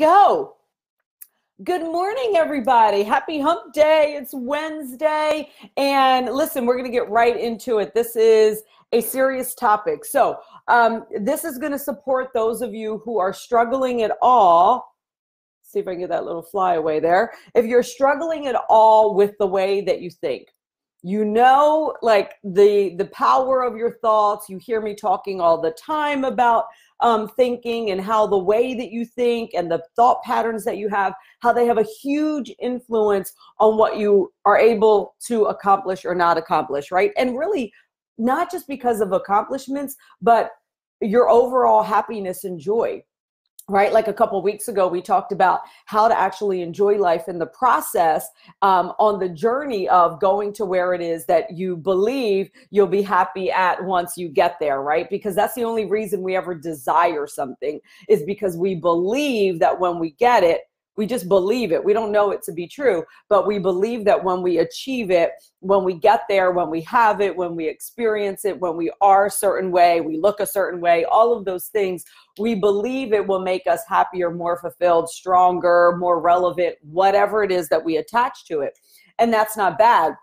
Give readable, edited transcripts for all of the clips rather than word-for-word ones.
go. Good morning, everybody. Happy hump day. It's Wednesday. And listen, we're going to get right into it. This is a serious topic. So this is going to support those of you who are struggling at all. See if I can get that little fly away there. If you're struggling at all with the way that you think, you know, like the power of your thoughts. You hear me talking all the time about thinking and how the way that you think and the thought patterns that you have, how they have a huge influence on what you are able to accomplish or not accomplish, right? And really not just because of accomplishments, but your overall happiness and joy, right? Like a couple of weeks ago, we talked about how to actually enjoy life in the process on the journey of going to where it is that you believe you'll be happy at once you get there, right? Because that's the only reason we ever desire something is because we believe that when we get it, we just believe it. We don't know it to be true, but we believe that when we achieve it, when we get there, when we have it, when we experience it, when we are a certain way, we look a certain way, all of those things, we believe it will make us happier, more fulfilled, stronger, more relevant, whatever it is that we attach to it. And that's not bad.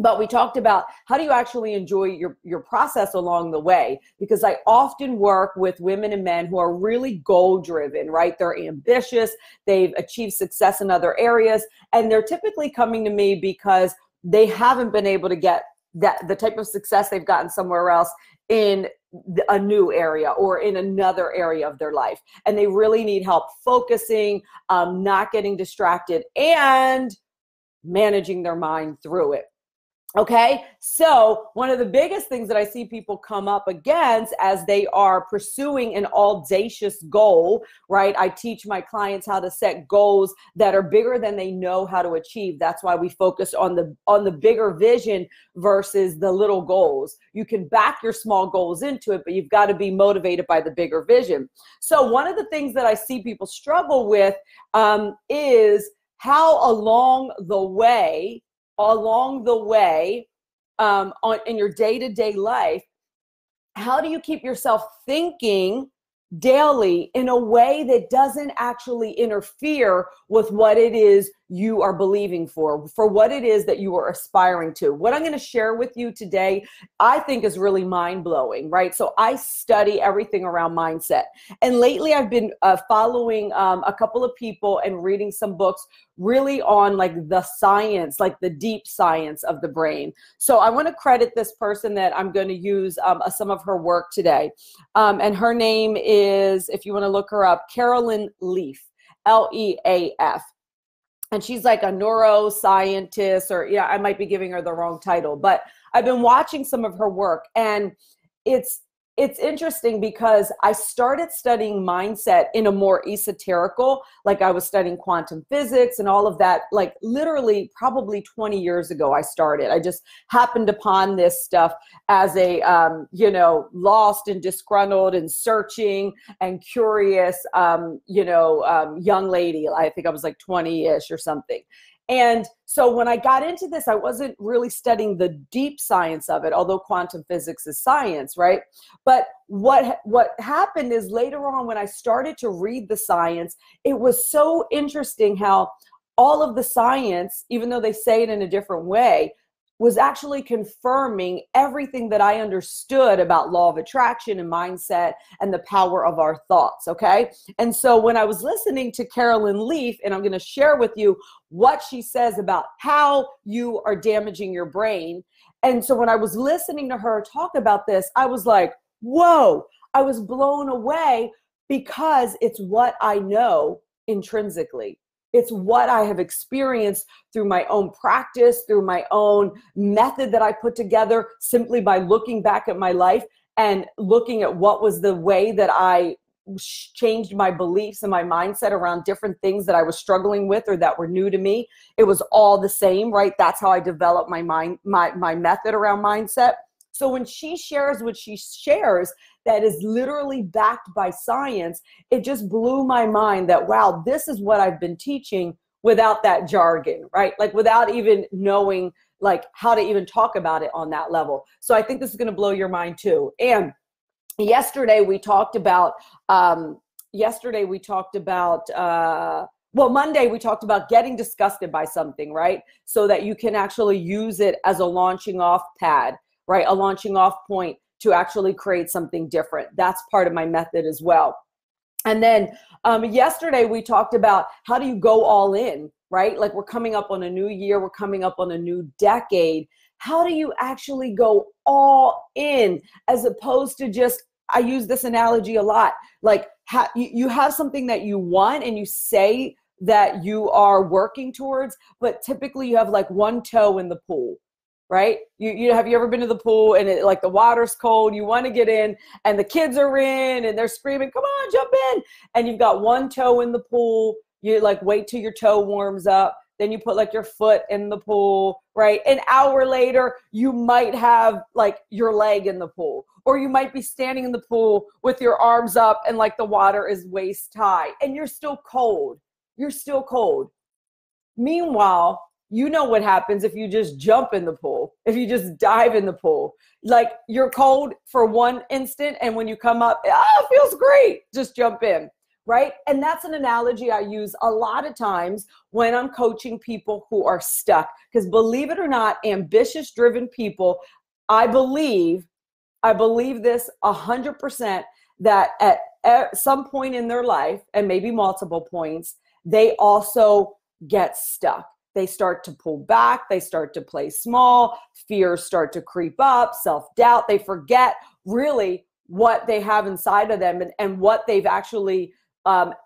But we talked about how do you actually enjoy your process along the way? Because I often work with women and men who are really goal driven, right? They're ambitious, they've achieved success in other areas, and they're typically coming to me because they haven't been able to get the type of success they've gotten somewhere else in a new area or in another area of their life. And they really need help focusing, not getting distracted, and managing their mind through it. Okay, so one of the biggest things that I see people come up against as they are pursuing an audacious goal, right? I teach my clients how to set goals that are bigger than they know how to achieve. That's why we focus on the bigger vision versus the little goals. You can back your small goals into it, but you've got to be motivated by the bigger vision. So one of the things that I see people struggle with is how along the way, in your day-to-day life, how do you keep yourself thinking daily in a way that doesn't actually interfere with what it is you are believing for what it is that you are aspiring to? What I'm going to share with you today, I think is really mind-blowing, right? So I study everything around mindset. And lately I've been following a couple of people and reading some books really on like the science, like the deep science of the brain. So I want to credit this person that I'm going to use some of her work today. And her name is, if you want to look her up, Carolyn Leaf, L-E-A-F. And she's like a neuroscientist, or yeah, I might be giving her the wrong title, but I've been watching some of her work, and it's interesting because I started studying mindset in a more esoterical, like I was studying quantum physics and all of that, like literally probably 20 years ago I started. I just happened upon this stuff as a, lost and disgruntled and searching and curious, young lady. I think I was like 20-ish or something. And so when I got into this, I wasn't really studying the deep science of it, although quantum physics is science, right? But what happened is later on when I started to read the science, it was so interesting how all of the science, even though they say it in a different way, was actually confirming everything that I understood about law of attraction and mindset and the power of our thoughts, okay? And so when I was listening to Carolyn Leaf, and I'm gonna share with you what she says about how you are damaging your brain. And so when I was listening to her talk about this, I was like, whoa, I was blown away because it's what I know intrinsically. It's what I have experienced through my own practice, through my own method that I put together simply by looking back at my life and looking at what was the way that I changed my beliefs and my mindset around different things that I was struggling with or that were new to me. It was all the same, right? That's how I developed my mind, my method around mindset. So when she shares what she shares that is literally backed by science, it just blew my mind that, wow, this is what I've been teaching without that jargon, right? Like without even knowing like how to even talk about it on that level. So I think this is going to blow your mind too. And yesterday we talked about yesterday we talked about, well, Monday we talked about getting disgusted by something, right? So that you can actually use it as a launching off pad, right? A launching off point to actually create something different. That's part of my method as well. And then yesterday we talked about how do you go all in, right? Like we're coming up on a new year, we're coming up on a new decade. How do you actually go all in as opposed to just, I use this analogy a lot, like you have something that you want and you say that you are working towards, but typically you have like one toe in the pool, right? You have you ever been to the pool and it, like the water's cold, you want to get in and the kids are in and they're screaming, come on, jump in. And you've got one toe in the pool. You like wait till your toe warms up. Then you put like your foot in the pool, right? An hour later, you might have like your leg in the pool, or you might be standing in the pool with your arms up and like the water is waist high and you're still cold. You're still cold. Meanwhile, you know what happens if you just jump in the pool, if you just dive in the pool. Like you're cold for one instant and when you come up, oh, it feels great, just jump in. Right? And that's an analogy I use a lot of times when I'm coaching people who are stuck. Because believe it or not, ambitious driven people, I believe this 100%, that at some point in their life, and maybe multiple points, they also get stuck. They start to pull back. They start to play small. Fears start to creep up, self-doubt. They forget really what they have inside of them and what they've actually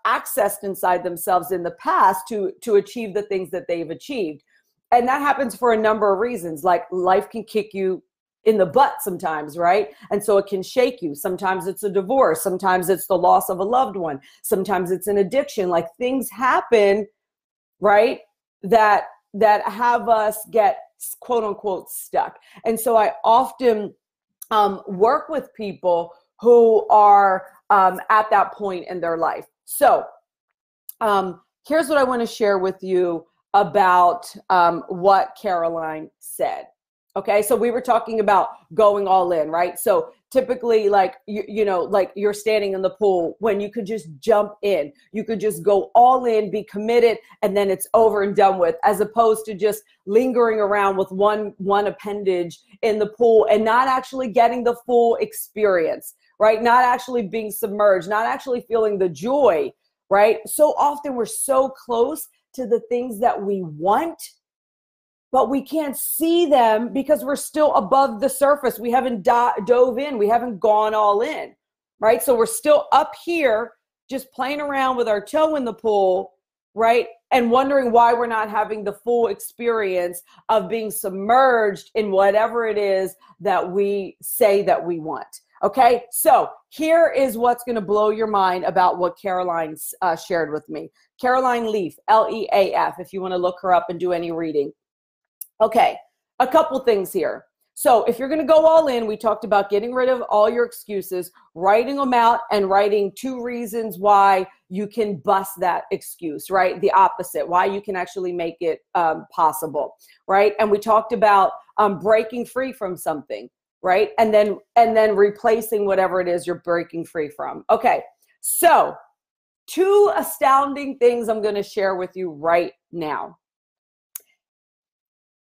accessed inside themselves in the past to achieve the things that they've achieved. And that happens for a number of reasons. Like life can kick you in the butt sometimes, right? And so it can shake you. Sometimes it's a divorce. Sometimes it's the loss of a loved one. Sometimes it's an addiction. Like things happen, right? That have us get quote unquote stuck. And so I often work with people who are at that point in their life. So here's what I want to share with you about what Carolyn said. Okay, so we were talking about going all in, right? So typically, like, you know, like you're standing in the pool when you could just jump in. You could just go all in, be committed, and then it's over and done with, as opposed to just lingering around with one appendage in the pool and not actually getting the full experience, right? Not actually being submerged, not actually feeling the joy, right? So often we're so close to the things that we want, but we can't see them because we're still above the surface. We haven't dove in. We haven't gone all in, right? So we're still up here just playing around with our toe in the pool, right? And wondering why we're not having the full experience of being submerged in whatever it is that we say that we want, okay? So here is what's gonna blow your mind about what Carolyn shared with me. Carolyn Leaf, L-E-A-F, if you wanna look her up and do any reading. Okay, a couple things here. So if you're going to go all in, we talked about getting rid of all your excuses, writing them out and writing 2 reasons why you can bust that excuse, right? The opposite, why you can actually make it possible, right? And we talked about breaking free from something, right? And then replacing whatever it is you're breaking free from. Okay, so 2 astounding things I'm going to share with you right now.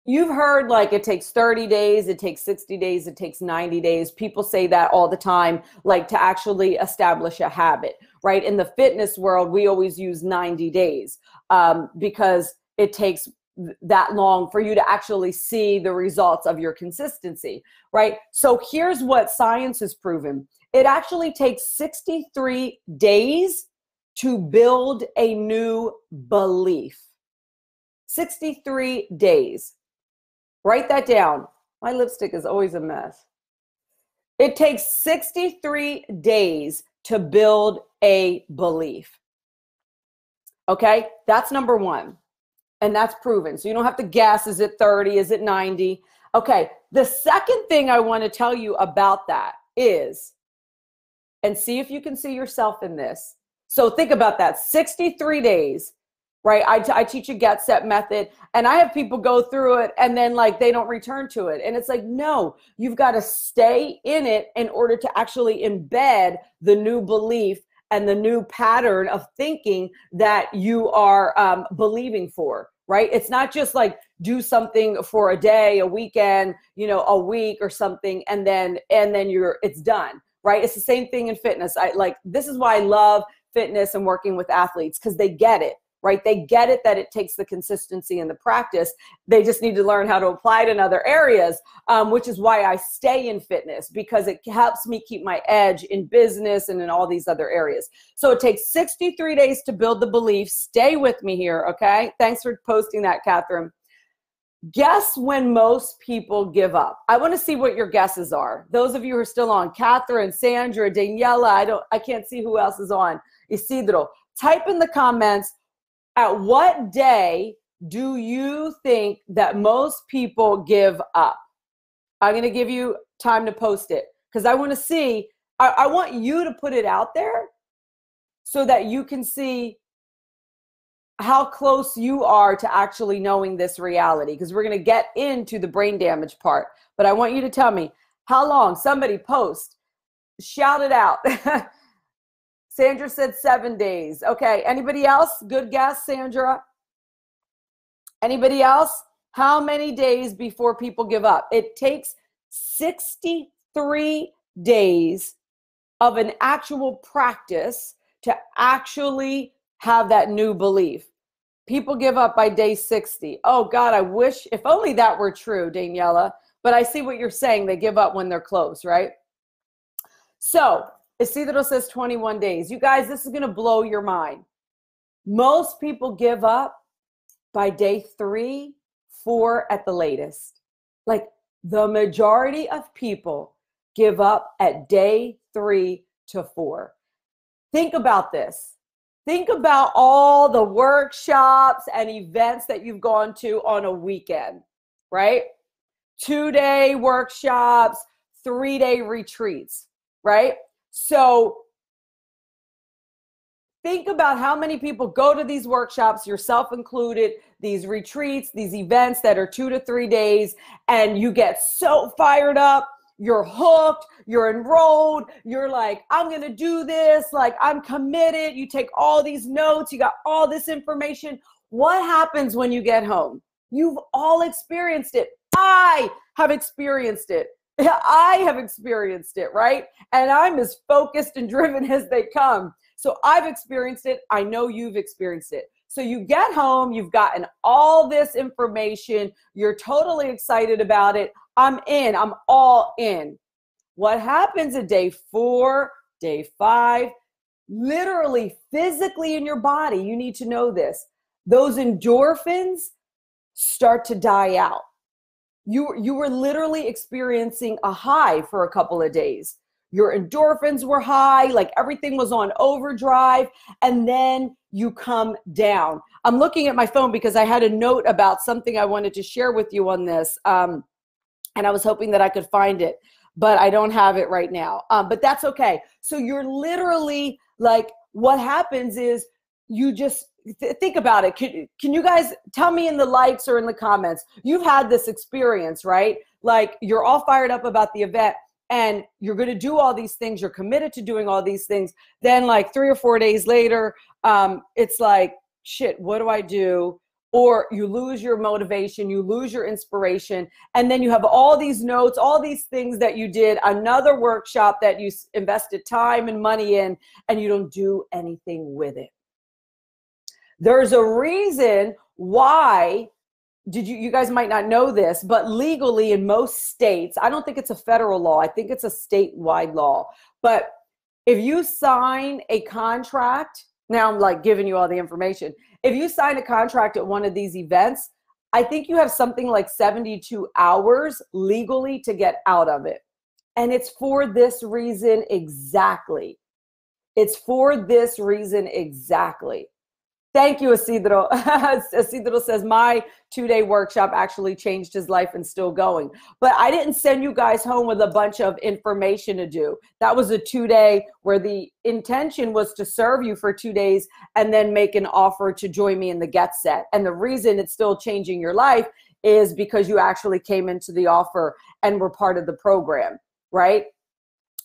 You've heard like it takes 30 days, it takes 60 days, it takes 90 days. People say that all the time, like to actually establish a habit, right? In the fitness world, we always use 90 days because it takes that long for you to actually see the results of your consistency, right? So here's what science has proven. It actually takes 63 days to build a new belief. 63 days. Write that down. My lipstick is always a mess. It takes 63 days to build a belief. Okay, that's number one. And that's proven. So you don't have to guess, is it 30? Is it 90? Okay, the second thing I want to tell you about that is, and see if you can see yourself in this. So think about that, 63 days. Right? I teach a get set method and I have people go through it and then like they don't return to it. And it's like, no, you've got to stay in it in order to actually embed the new belief and the new pattern of thinking that you are believing for, right? It's not just like do something for a day, a weekend, you know, a week or something, and then it's done, right? It's the same thing in fitness. This is why I love fitness and working with athletes, because they get it, right? They get it that it takes the consistency and the practice. They just need to learn how to apply it in other areas, which is why I stay in fitness, because it helps me keep my edge in business and in all these other areas. So it takes 63 days to build the belief. Stay with me here, okay? Thanks for posting that, Catherine. Guess when most people give up. I want to see what your guesses are. Those of you who are still on, Catherine, Sandra, Daniela, I can't see who else is on. Isidro, type in the comments, at what day do you think that most people give up? I'm going to give you time to post it, because I want to see, I want you to put it out there so that you can see how close you are to actually knowing this reality, because we're going to get into the brain damage part. But I want you to tell me how long. Somebody post, shout it out. Sandra said 7 days. Okay, anybody else? Good guess, Sandra. Anybody else? How many days before people give up? It takes 63 days of an actual practice to actually have that new belief. People give up by day 60. Oh God, I wish, if only that were true, Daniela. But I see what you're saying. They give up when they're close, right? So, Isidro says 21 days. You guys, this is going to blow your mind. Most people give up by day 3, 4 at the latest. Like the majority of people give up at day 3 to 4. Think about this. Think about all the workshops and events that you've gone to on a weekend, right? 2-day workshops, 3-day retreats, right? So think about how many people go to these workshops, yourself included, these retreats, these events that are 2 to 3 days, and you get so fired up, you're hooked, you're enrolled, you're like, I'm going to do this, like I'm committed. You take all these notes, you got all this information. What happens when you get home? You've all experienced it. I have experienced it. I have experienced it, right? And I'm as focused and driven as they come. So I've experienced it. I know you've experienced it. So you get home, you've gotten all this information. You're totally excited about it. I'm in, I'm all in. What happens at day 4, day 5, literally physically in your body, you need to know this. Those endorphins start to die out. You were literally experiencing a high for a couple of days. Your endorphins were high, like everything was on overdrive, and then you come down. I'm looking at my phone because I had a note about something I wanted to share with you on this, and I was hoping that I could find it, but I don't have it right now, but that's okay. So you're literally like, what happens is you just, think about it. Can you guys tell me in the likes or in the comments, you've had this experience, right? Like you're all fired up about the event and you're going to do all these things. You're committed to doing all these things. Then like 3 or 4 days later, it's like, shit, what do I do? Or you lose your motivation, you lose your inspiration. And then you have all these notes, all these things that you did, another workshop that you invested time and money in, and you don't do anything with it. There's a reason why, you guys might not know this, but legally in most states, I don't think it's a federal law, I think it's a statewide law. But if you sign a contract, now I'm like giving you all the information. If you sign a contract at one of these events, I think you have something like 72 hours legally to get out of it. And it's for this reason exactly. It's for this reason exactly. Thank you, Isidro. Isidro says, my 2-day workshop actually changed his life and still going. But I didn't send you guys home with a bunch of information to do. That was a 2-day where the intention was to serve you for 2 days and then make an offer to join me in the Get Set. And the reason it's still changing your life is because you actually came into the offer and were part of the program, right?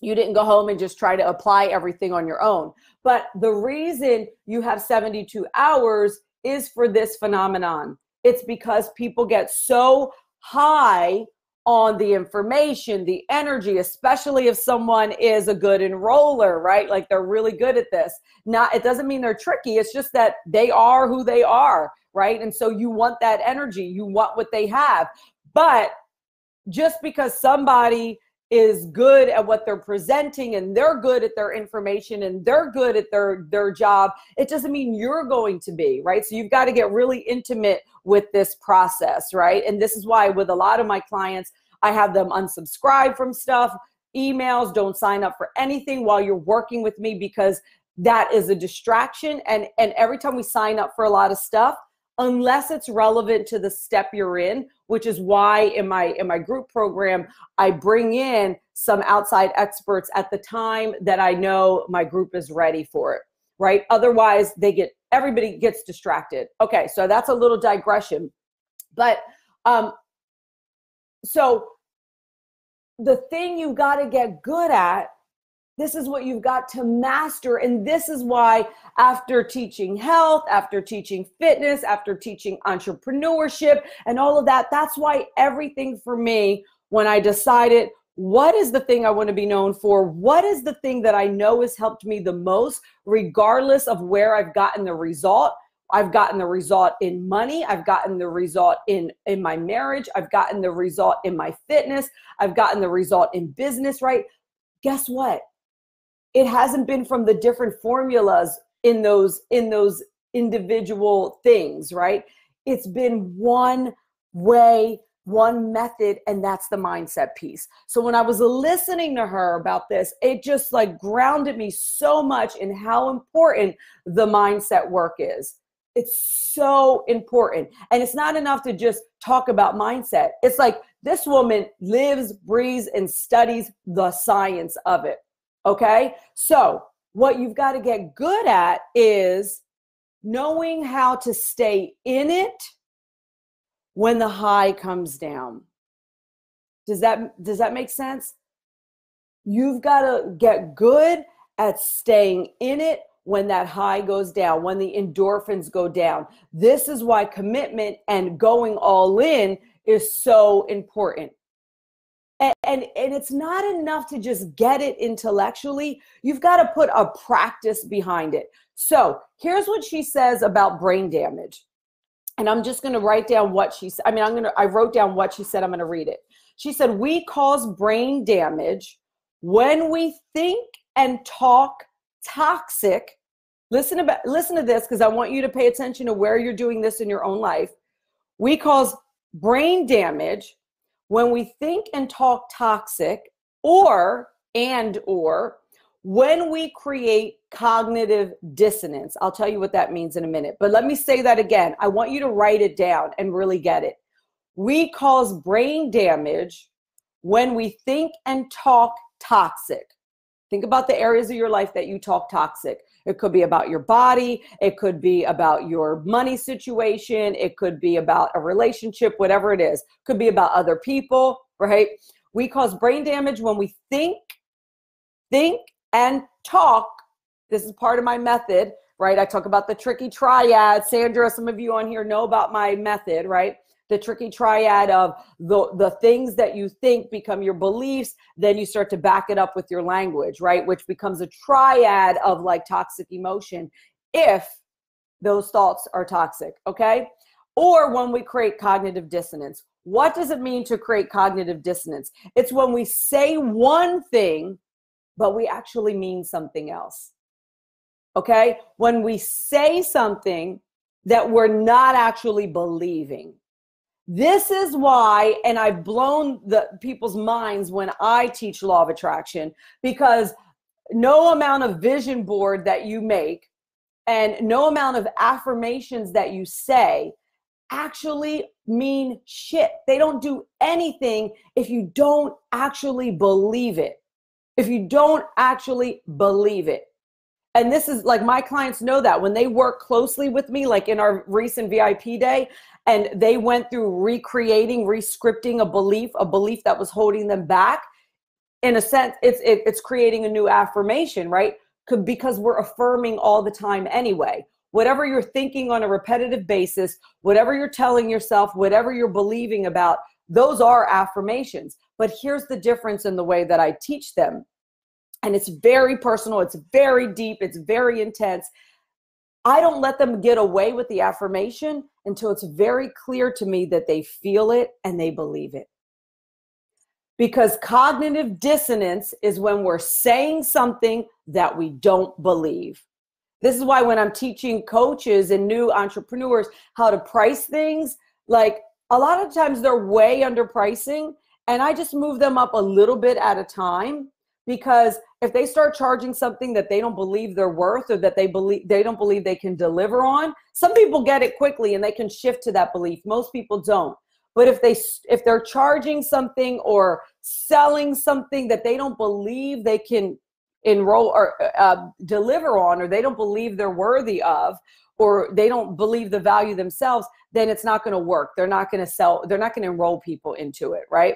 you didn't go home and just try to apply everything on your own. But the reason you have 72 hours is for this phenomenon. It's because people get so high on the information, the energy, especially if someone is a good enroller, right? Like they're really good at this. Not, it doesn't mean they're tricky. It's just that they are who they are, right? And so you want that energy. You want what they have. But just because somebody is good at what they're presenting and they're good at their information and they're good at their job, it doesn't mean you're going to be, right? So you've got to get really intimate with this process, right? And this is why with a lot of my clients, I have them unsubscribe from stuff, emails, don't sign up for anything while you're working with me, because that is a distraction. And every time we sign up for a lot of stuff, unless it's relevant to the step you're in, which is why in my group program, I bring in some outside experts at the time that I know my group is ready for it, right? Otherwise, everybody gets distracted. Okay, so that's a little digression. But so the thing you've got to get good at, this is what you've got to master. And this is why after teaching health, after teaching fitness, after teaching entrepreneurship and all of that, that's why everything for me, when I decided what is the thing I want to be known for, what is the thing that I know has helped me the most, regardless of where I've gotten the result. I've gotten the result in money. I've gotten the result in my marriage. I've gotten the result in my fitness. I've gotten the result in business, right? Guess what? It hasn't been from the different formulas in those individual things, right? It's been one way, one method, and that's the mindset piece. So when I was listening to her about this, it just like grounded me so much in how important the mindset work is. It's so important. And it's not enough to just talk about mindset. It's like this woman lives, breathes, and studies the science of it. Okay, so what you've got to get good at is knowing how to stay in it when the high comes down. Does that make sense? You've got to get good at staying in it when that high goes down, when the endorphins go down. This is why commitment and going all in is so important. And it's not enough to just get it intellectually. You've got to put a practice behind it. So here's what she says about brain damage. And I'm just going to write down what she said. I wrote down what she said. I'm going to read it. She said, we cause brain damage when we think and talk toxic. Listen to this, because I want you to pay attention to where you're doing this in your own life. We cause brain damage when we think and talk toxic or when we create cognitive dissonance. I'll tell you what that means in a minute, but let me say that again. I want you to write it down and really get it. We cause brain damage when we think and talk toxic. Think about the areas of your life that you talk toxic. It could be about your body. It could be about your money situation. It could be about a relationship, whatever it is. It could be about other people, right? We cause brain damage when we think and talk. This is part of my method, right? I talk about the tricky triad. Sandra, some of you on here know about my method, right? The tricky triad of the things that you think become your beliefs, then you start to back it up with your language, right? Which becomes a triad of like toxic emotion if those thoughts are toxic, okay? Or when we create cognitive dissonance. What does it mean to create cognitive dissonance? It's when we say one thing, but we actually mean something else, okay? When we say something that we're not actually believing. This is why, and I've blown the people's minds when I teach law of attraction, because no amount of vision board that you make and no amount of affirmations that you say actually mean shit. They don't do anything if you don't actually believe it. If you don't actually believe it. And this is like, my clients know that when they work closely with me, like in our recent VIP day, and they went through recreating, re-scripting a belief that was holding them back. in a sense, it's creating a new affirmation, right? Because we're affirming all the time anyway. Whatever you're thinking on a repetitive basis, whatever you're telling yourself, whatever you're believing about, those are affirmations. But here's the difference in the way that I teach them. And it's very personal, it's very deep, it's very intense. I don't let them get away with the affirmation until it's very clear to me that they feel it and they believe it. Because cognitive dissonance is when we're saying something that we don't believe. This is why when I'm teaching coaches and new entrepreneurs how to price things, like a lot of times they're way underpricing, and I just move them up a little bit at a time, because if they start charging something that they don't believe they're worth, or that they don't believe they can deliver on, some people get it quickly and they can shift to that belief. Most people don't. But if they're charging something or selling something that they don't believe they can enroll or deliver on, or they don't believe they're worthy of, or they don't believe the value themselves, then it's not going to work. They're not going to sell. They're not going to enroll people into it, right?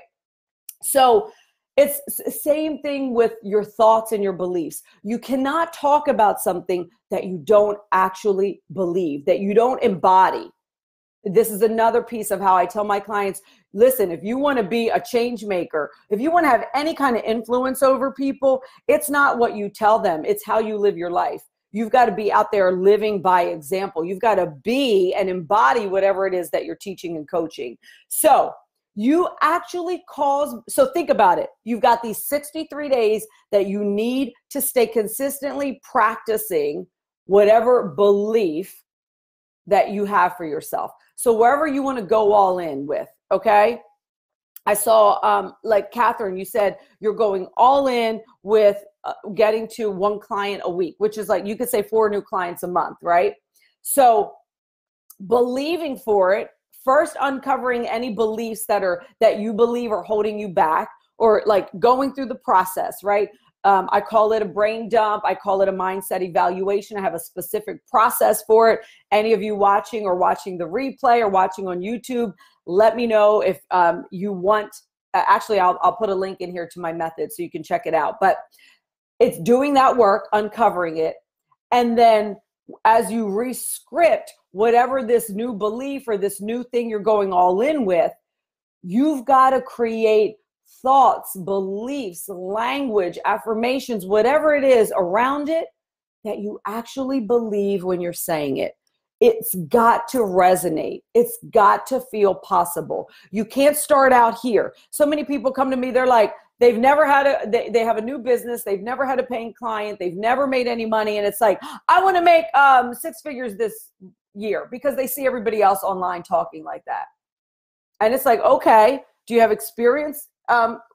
So it's the same thing with your thoughts and your beliefs. You cannot talk about something that you don't actually believe, that you don't embody. This is another piece of how I tell my clients, listen, if you want to be a change maker, if you want to have any kind of influence over people, it's not what you tell them, it's how you live your life. You've got to be out there living by example. You've got to be and embody whatever it is that you're teaching and coaching. So you actually so think about it. You've got these 63 days that you need to stay consistently practicing whatever belief that you have for yourself. So wherever you want to go all in with, okay? I saw, like Catherine, you said you're going all in with getting to one client a week, which is like, you could say 4 new clients a month, right? So believing for it, first uncovering any beliefs that you believe are holding you back, or like going through the process, right? I call it a brain dump. I call it a mindset evaluation. I have a specific process for it. Any of you watching or watching the replay or watching on YouTube, let me know if you want, actually, I'll put a link in here to my method so you can check it out. But it's doing that work, uncovering it. And then as you re-script whatever this new belief or this new thing you're going all in with, you've got to create thoughts, beliefs, language, affirmations, whatever it is around it that you actually believe when you're saying it. It's got to resonate. It's got to feel possible. You can't start out here. So many people come to me, they're like, they've never had they have a new business, they've never had a paying client, they've never made any money. And it's like, I want to make 6 figures this year, because they see everybody else online talking like that. And it's like, okay, do you have experience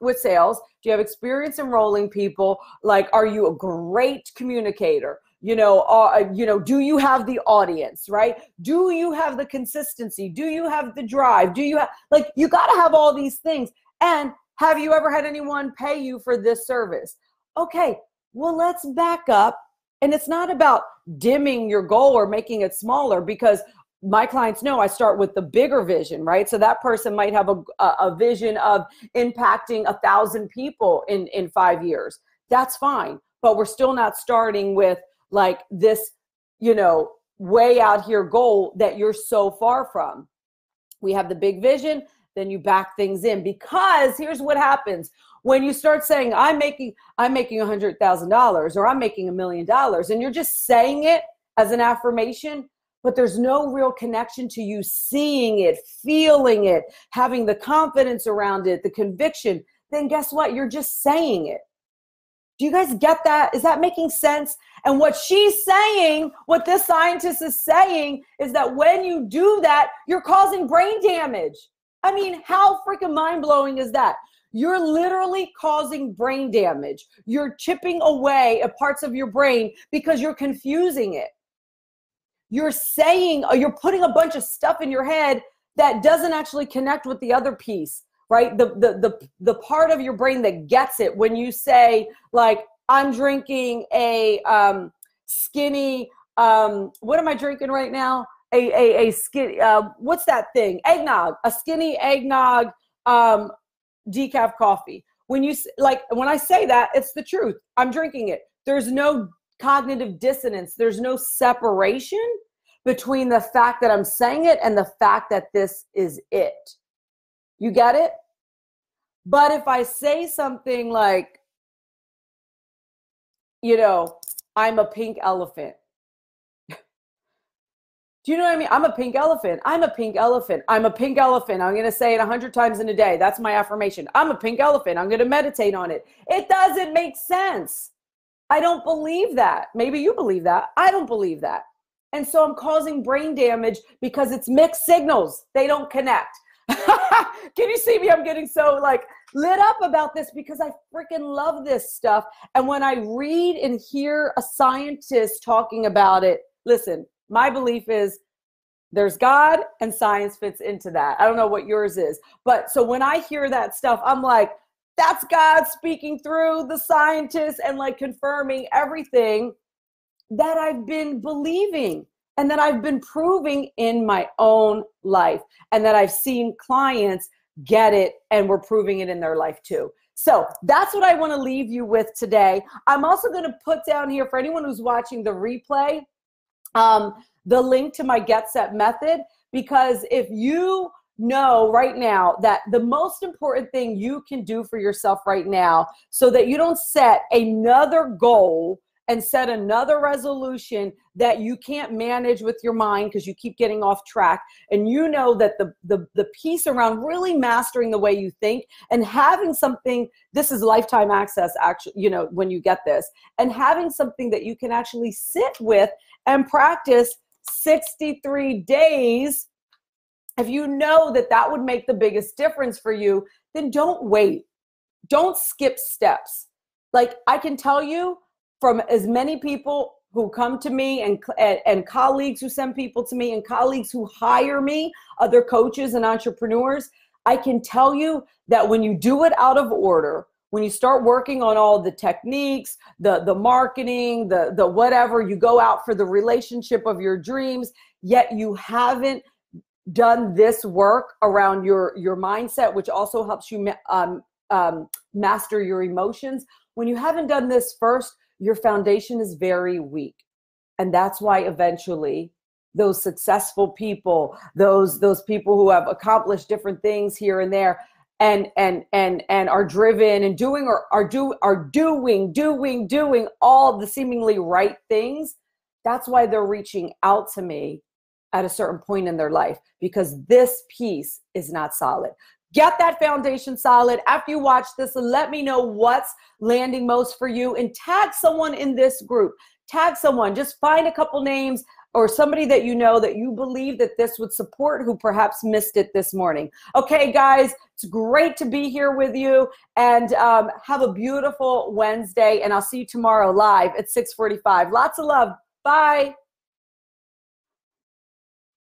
with sales? Do you have experience enrolling people? Like, are you a great communicator? Do you have the audience, right? Do you have the consistency? Do you have the drive? Do you have, like, you got to have all these things. And have you ever had anyone pay you for this service? Okay, well, let's back up. And it's not about dimming your goal or making it smaller, because my clients know I start with the bigger vision, right? So that person might have a vision of impacting 1,000 people in 5 years. That's fine. But we're still not starting with like this, way out here goal that you're so far from. We have the big vision, then you back things in, because here's what happens. When you start saying, I'm making $100,000 or I'm making $1 million, and you're just saying it as an affirmation, but there's no real connection to you seeing it, feeling it, having the confidence around it, the conviction, then guess what? You're just saying it. Do you guys get that? Is that making sense? And what she's saying, what this scientist is saying, is that when you do that, you're causing brain damage. I mean, how freaking mind-blowing is that? You're literally causing brain damage. You're chipping away at parts of your brain because you're confusing it. You're saying, you're putting a bunch of stuff in your head that doesn't actually connect with the other piece, right? The part of your brain that gets it when you say, like, I'm drinking a skinny, what am I drinking right now? A skinny, what's that thing? Eggnog, a skinny eggnog decaf coffee. When you like, when I say that, it's the truth. I'm drinking it. There's no cognitive dissonance. There's no separation between the fact that I'm saying it and the fact that this is it. You get it? But if I say something like, you know, I'm a pink elephant. Do you know what I mean? I'm a pink elephant. I'm a pink elephant. I'm a pink elephant. I'm going to say it 100 times in a day. That's my affirmation. I'm a pink elephant. I'm going to meditate on it. It doesn't make sense. I don't believe that. Maybe you believe that. I don't believe that. And so I'm causing brain damage because it's mixed signals. They don't connect. Can you see me? I'm getting so like lit up about this because I freaking love this stuff. And when I read and hear a scientist talking about it, listen, my belief is there's God and science fits into that. I don't know what yours is, but so when I hear that stuff, I'm like, that's God speaking through the scientists and like confirming everything that I've been believing and that I've been proving in my own life and that I've seen clients get it and we're proving it in their life too. So that's what I want to leave you with today. I'm also going to put down here for anyone who's watching the replay, the link to my Get Set Method, because if you know right now that the most important thing you can do for yourself right now so that you don't set another goal and set another resolution that you can't manage with your mind because you keep getting off track. And you know that the piece around really mastering the way you think and having something, this is lifetime access actually, you know, when you get this, and having something that you can actually sit with and practice 63 days. If you know that that would make the biggest difference for you, then don't wait. Don't skip steps. Like I can tell you, from as many people who come to me and colleagues who send people to me and colleagues who hire me, other coaches and entrepreneurs, I can tell you that when you do it out of order, when you start working on all the techniques, the marketing, the whatever, you go out for the relationship of your dreams, yet you haven't done this work around your mindset, which also helps you master your emotions. When you haven't done this first, your foundation is very weak. And that's why eventually those successful people, those people who have accomplished different things here and there and are driven and doing or are doing all the seemingly right things, that's why they're reaching out to me at a certain point in their life, because this piece is not solid. Get that foundation solid. After you watch this, let me know what's landing most for you and tag someone in this group. Tag someone. Just find a couple names or somebody that you know that you believe that this would support who perhaps missed it this morning. Okay, guys, it's great to be here with you and have a beautiful Wednesday. And I'll see you tomorrow live at 6:45. Lots of love. Bye.